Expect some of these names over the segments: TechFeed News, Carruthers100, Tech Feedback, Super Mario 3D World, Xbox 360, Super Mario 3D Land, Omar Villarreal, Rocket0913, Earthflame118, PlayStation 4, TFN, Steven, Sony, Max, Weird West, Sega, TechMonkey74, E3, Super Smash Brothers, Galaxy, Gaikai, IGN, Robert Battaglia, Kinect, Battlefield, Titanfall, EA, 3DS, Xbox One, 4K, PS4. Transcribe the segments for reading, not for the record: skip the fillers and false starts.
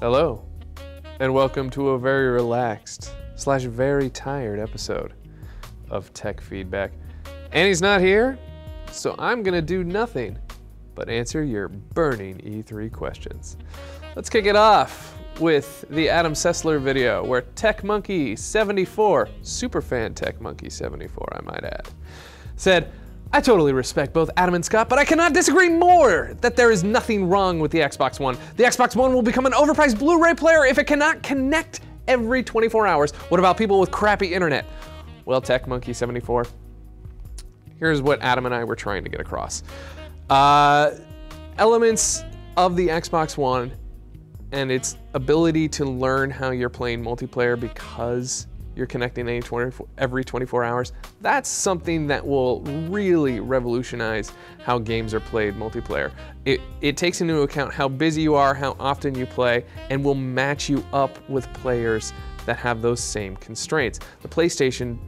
Hello, and welcome to a very relaxed / very tired episode of Tech Feedback. Annie's not here, so I'm gonna do nothing but answer your burning E3 questions. Let's kick it off with the Adam Sessler video, where TechMonkey74, superfan TechMonkey74, I might add, said, "I totally respect both Adam and Scott, but I cannot disagree more that there is nothing wrong with the Xbox One. The Xbox One will become an overpriced Blu-ray player if it cannot connect every 24 hours. What about people with crappy internet?" Well, TechMonkey74, here's what Adam and I were trying to get across. Elements of the Xbox One and its ability to learn how you're playing multiplayer because you're connecting every 24 hours, that's something that will really revolutionize how games are played multiplayer. It takes into account how busy you are, how often you play, and will match you up with players that have those same constraints. The PlayStation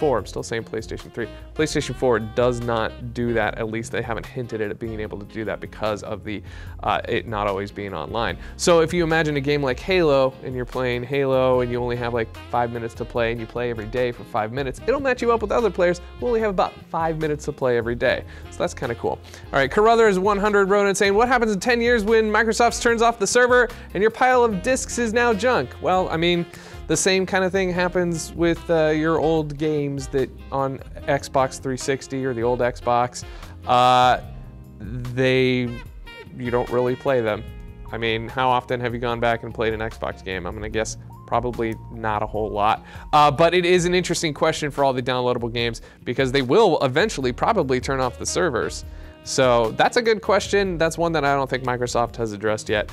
4, I'm still saying PlayStation 3, PlayStation 4 does not do that, at least they haven't hinted at it being able to do that because of the it not always being online. So if you imagine a game like Halo, and you're playing Halo, and you only have like 5 minutes to play, and you play every day for 5 minutes, it'll match you up with other players who only have about 5 minutes to play every day. So that's kind of cool. All right, Carruthers100 wrote in saying, "What happens in 10 years when Microsoft turns off the server and your pile of discs is now junk?" Well, I mean, the same kind of thing happens with your old games that on Xbox 360 or the old Xbox, you don't really play them. I mean, how often have you gone back and played an Xbox game? I'm gonna guess probably not a whole lot. But it is an interesting question for all the downloadable games because they will eventually probably turn off the servers. So that's a good question. That's one that I don't think Microsoft has addressed yet.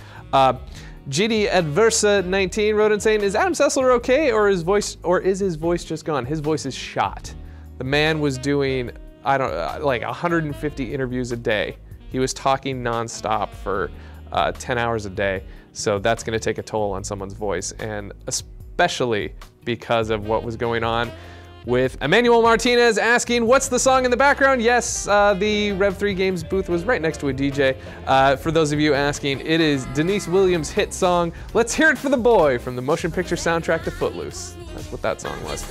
GDAdversa19 wrote in saying, "Is Adam Sessler okay, or is his voice just gone? His voice is shot. The man was doing, I don't like 150 interviews a day. He was talking nonstop for 10 hours a day. So that's going to take a toll on someone's voice, and especially because of what was going on." With Emmanuel Martinez asking, "What's the song in the background?" Yes, the Rev3 Games booth was right next to a DJ. For those of you asking, it is Denise Williams' hit song, "Let's Hear It for the Boy," from the motion picture soundtrack to Footloose. That's what that song was.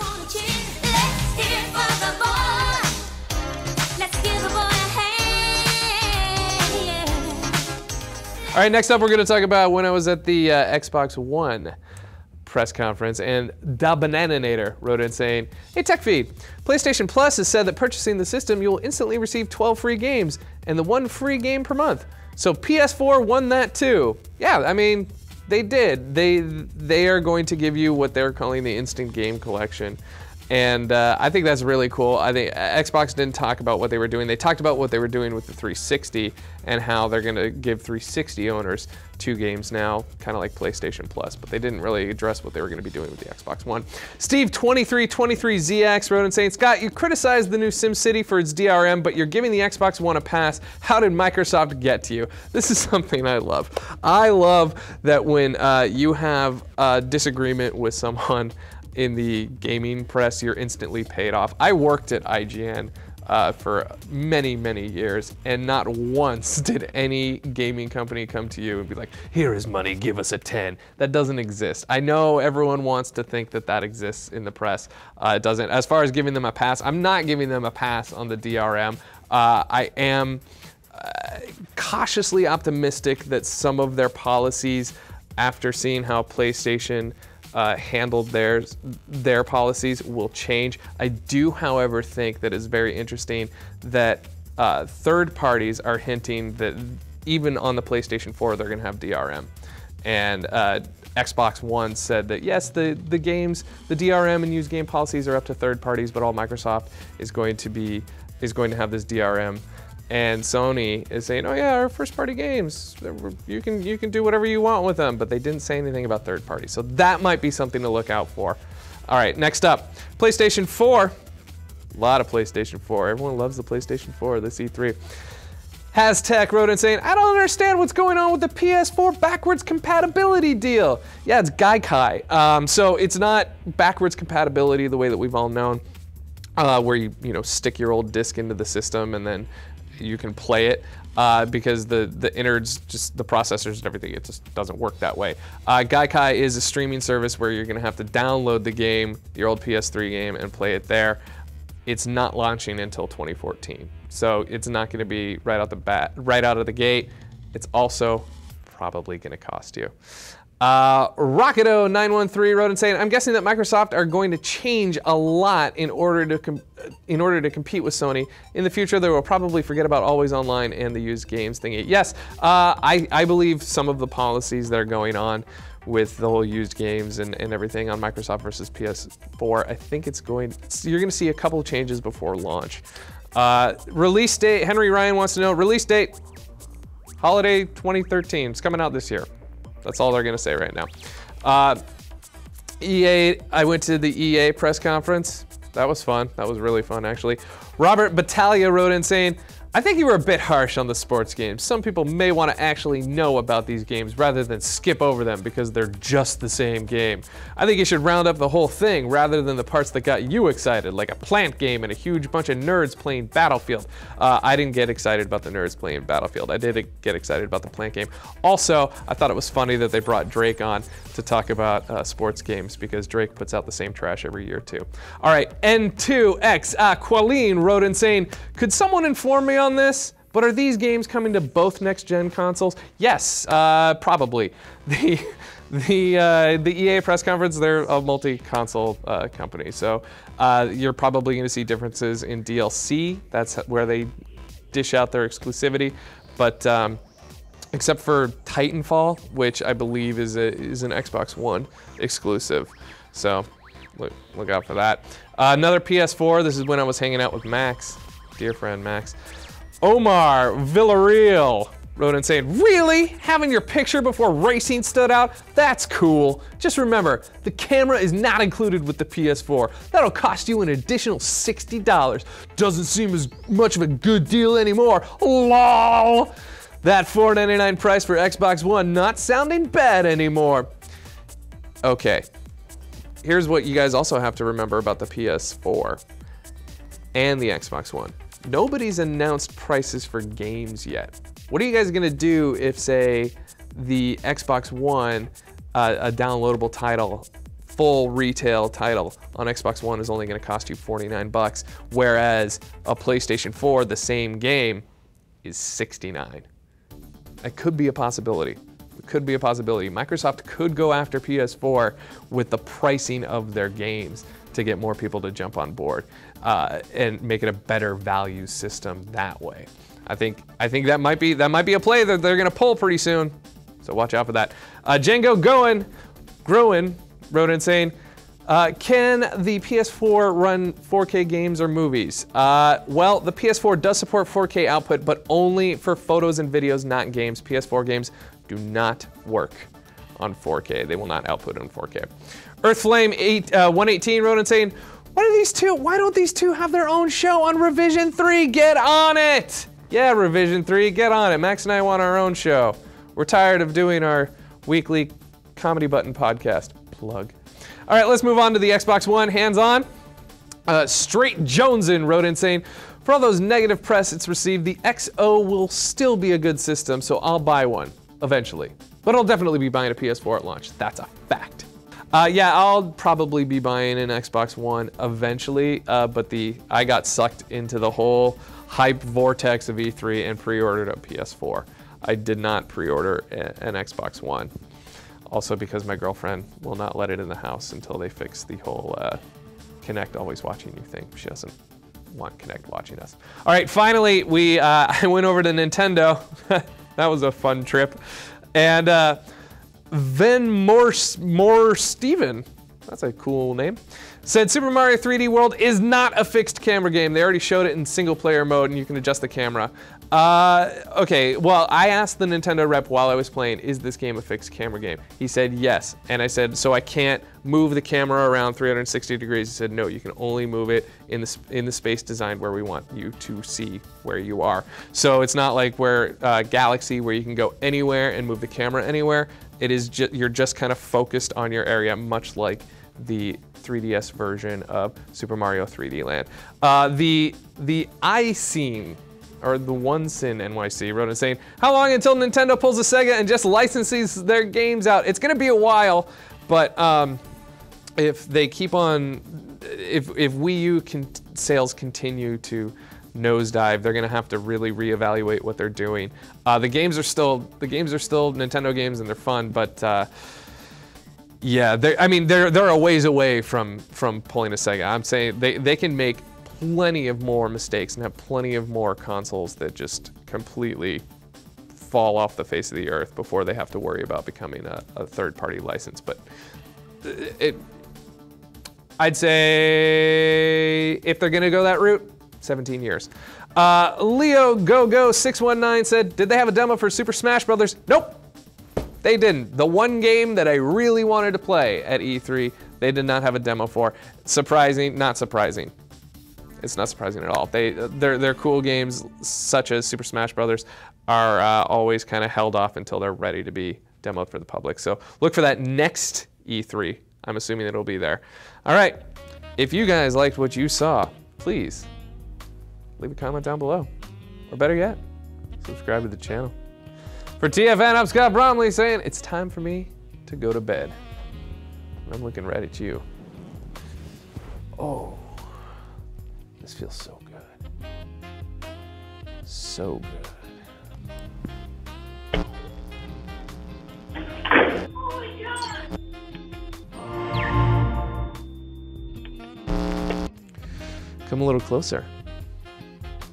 All right, next up we're gonna talk about when I was at the Xbox One press conference, and DaBananaNator wrote in saying, "Hey TechFeed, PlayStation Plus has said that purchasing the system you will instantly receive 12 free games and the 1 free game per month. So PS4 won that too." Yeah, I mean, they did. They are going to give you what they're calling the instant game collection. And I think that's really cool. I think Xbox didn't talk about what they were doing. They talked about what they were doing with the 360 and how they're gonna give 360 owners 2 games now, kind of like PlayStation Plus, but they didn't really address what they were gonna be doing with the Xbox One. Steve2323ZX wrote in saying, "Scott, you criticized the new SimCity for its DRM, but you're giving the Xbox One a pass. How did Microsoft get to you?" This is something I love. I love that when you have a disagreement with someone in the gaming press, you're instantly paid off. I worked at IGN for many, many years, and not once did any gaming company come to you and be like, "Here is money, give us a 10. That doesn't exist. I know everyone wants to think that that exists in the press. It doesn't. As far as giving them a pass, I'm not giving them a pass on the DRM. I am cautiously optimistic that some of their policies, after seeing how PlayStation handled their policies, will change. I do, however, think that it's very interesting that third parties are hinting that even on the PlayStation 4 they're gonna have DRM. And Xbox One said that yes, the games, the DRM and used game policies are up to third parties, but all Microsoft is going to have this DRM. And Sony is saying, "Oh yeah, our first-party games, you can do whatever you want with them," but they didn't say anything about third party. So that might be something to look out for. All right, next up, PlayStation 4. A lot of PlayStation 4. Everyone loves the PlayStation 4, this E3. Hastech wrote in saying, "I don't understand what's going on with the PS4 backwards compatibility deal." Yeah, it's Gaikai. So it's not backwards compatibility the way that we've all known. where you stick your old disc into the system and then you can play it, because the innards, just the processors and everything, it just doesn't work that way. Gaikai is a streaming service where you're gonna have to download the game, your old PS3 game, and play it there. It's not launching until 2014, so it's not gonna be right out of the gate. It's also probably gonna cost you. Rocket0913 wrote and saying, I'm guessing that Microsoft are going to change a lot in order to compete with Sony. In the future, they will probably forget about always online and the used games thingy. Yes, I believe some of the policies that are going on with the whole used games and everything on Microsoft versus PS4, I think it's you're gonna see a couple of changes before launch. Release date, Henry Ryan wants to know, release date, holiday 2013, it's coming out this year. That's all they're gonna say right now. EA, I went to the EA press conference. That was fun, that was really fun actually. Robert Battaglia wrote in saying, I think you were a bit harsh on the sports games. Some people may wanna actually know about these games rather than skip over them because they're just the same game. I think you should round up the whole thing rather than the parts that got you excited, like a plant game and a huge bunch of nerds playing Battlefield. I didn't get excited about the nerds playing Battlefield. I did get excited about the plant game. Also, I thought it was funny that they brought Drake on to talk about sports games because Drake puts out the same trash every year too. All right, N2X Aqualine wrote in saying, could someone inform me on this, but are these games coming to both next-gen consoles? Yes, probably. The EA press conference, they're a multi-console company, so you're probably going to see differences in DLC. That's where they dish out their exclusivity, but except for Titanfall, which I believe is an Xbox One exclusive, so look out for that. Another PS4. This is when I was hanging out with Max, dear friend Max. Omar Villarreal wrote and saying, really? Having your picture before racing stood out? That's cool. Just remember, the camera is not included with the PS4. That'll cost you an additional $60. Doesn't seem as much of a good deal anymore. LOL. That $4.99 price for Xbox One not sounding bad anymore. Okay. Here's what you guys also have to remember about the PS4 and the Xbox One. Nobody's announced prices for games yet. What are you guys gonna do if, say, the Xbox One, a downloadable title, full retail title on Xbox One is only gonna cost you $49, whereas a PlayStation 4, the same game, is $69. That could be a possibility. It could be a possibility. Microsoft could go after PS4 with the pricing of their games to get more people to jump on board and make it a better value system that way. I think that might be a play that they're gonna pull pretty soon. So watch out for that. Django Growin wrote in saying, can the PS4 run 4K games or movies? Well, the PS4 does support 4K output, but only for photos and videos, not games. PS4 games do not work on 4K. They will not output on 4K. Earthflame118 wrote in saying, what are these two? Why don't these two have their own show on Revision 3? Get on it! Yeah, Revision 3, get on it. Max and I want our own show. We're tired of doing our weekly Comedy Button podcast. Plug. All right, let's move on to the Xbox One, hands-on. Straight Jonesin wrote in saying, for all those negative press it's received, the XO will still be a good system, so I'll buy one eventually. But I'll definitely be buying a PS4 at launch. That's a fact. Yeah, I'll probably be buying an Xbox One eventually, but I got sucked into the whole hype vortex of E3 and pre-ordered a PS4. I did not pre-order an Xbox One. Also because my girlfriend will not let it in the house until they fix the whole Kinect always watching you thing. She doesn't want Kinect watching us. All right, finally, I went over to Nintendo. That was a fun trip. And Venmore Steven, that's a cool name, said Super Mario 3D World is not a fixed camera game. They already showed it in single player mode and you can adjust the camera. Okay, well, I asked the Nintendo rep while I was playing, is this game a fixed camera game? He said yes, and I said, so I can't move the camera around 360 degrees? He said, no, you can only move it in the space designed where we want you to see where you are. So it's not like where Galaxy, where you can go anywhere and move the camera anywhere. It is you're just kind of focused on your area, much like the 3DS version of Super Mario 3D Land. The I-Scene, or the One Sin NYC, wrote in saying, how long until Nintendo pulls a Sega and just licenses their games out? It's gonna be a while, but if they keep on, if Wii U sales continue to nosedive, they're gonna have to really reevaluate what they're doing. The games are still Nintendo games and they're fun, but yeah, they're a ways away from pulling a Sega. I'm saying they can make plenty of more mistakes and have plenty of more consoles that just completely fall off the face of the earth before they have to worry about becoming a third-party license. But I'd say if they're gonna go that route, 17 years. Leo GoGo 619 said, did they have a demo for Super Smash Brothers? Nope, they didn't. The one game that I really wanted to play at E3, they did not have a demo for. Surprising? Not surprising. It's not surprising at all. Their cool games, such as Super Smash Brothers, are always kind of held off until they're ready to be demoed for the public. So look for that next E3. I'm assuming it'll be there. All right, if you guys liked what you saw, please leave a comment down below. Or better yet, subscribe to the channel. For TFN, I'm Scott Bromley saying, it's time for me to go to bed. I'm looking right at you. Oh, this feels so good. So good. Come a little closer.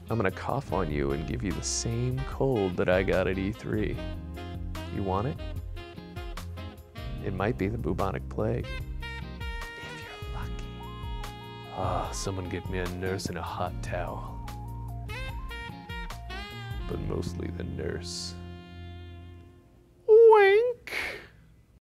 I'm gonna cough on you and give you the same cold that I got at E3. You want it? It might be the bubonic plague, if you're lucky. Ah, oh, someone get me a nurse and a hot towel. But mostly the nurse.